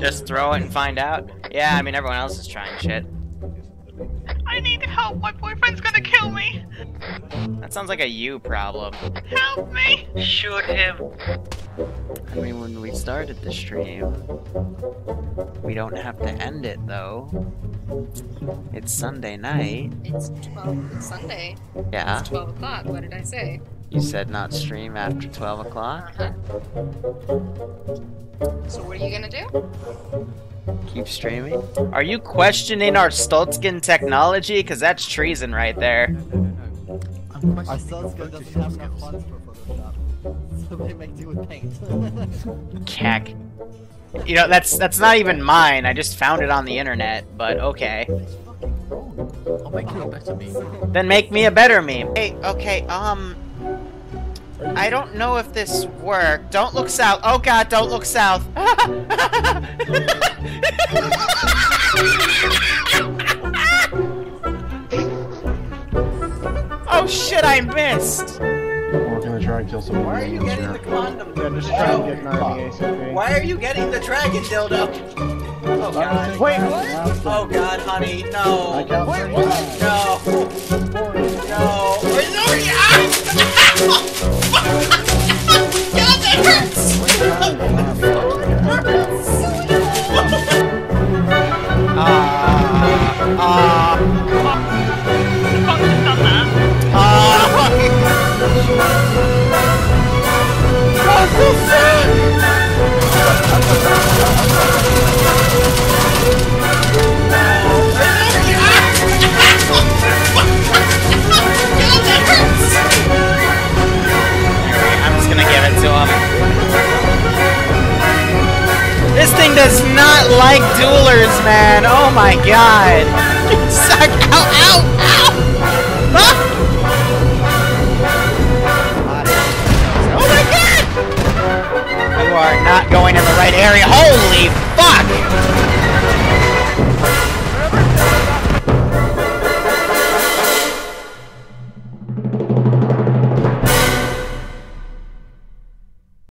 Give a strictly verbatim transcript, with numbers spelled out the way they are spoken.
Just throw it and find out. Yeah, I mean, everyone else is trying shit. I need help. My boyfriend's gonna kill me. That sounds like a you problem. Help me! Shoot him. I mean, when we started the stream, we don't have to end it though. It's Sunday night. It's twelve. It's Sunday. Yeah. It's twelve o'clock. What did I say? You said not stream after twelve o'clock. Uh-huh. So what are you gonna do? Keep streaming? Are you questioning our Stoltzkin technology? Because that's treason right there. No, no, no, no. Our Stoltzkin doesn't have enough funds for Photoshop. So they make do with paint. Cack. You know, that's that's not even mine. I just found it on the internet, but okay. I'll make you a better meme. Then make me a better meme. Hey, okay, um... I don't know if this worked. Don't look south. Oh god, don't look south. Oh shit, I missed. We're gonna try and kill someone. Why are you getting the condom dildo? Oh. Why are you getting the dragon dildo? Oh god. Wait, what? Oh god, honey, no. Wait, what? No. No. No. No. This thing does not like duelers, man. Oh my god. Suck. Ow, ow, ow.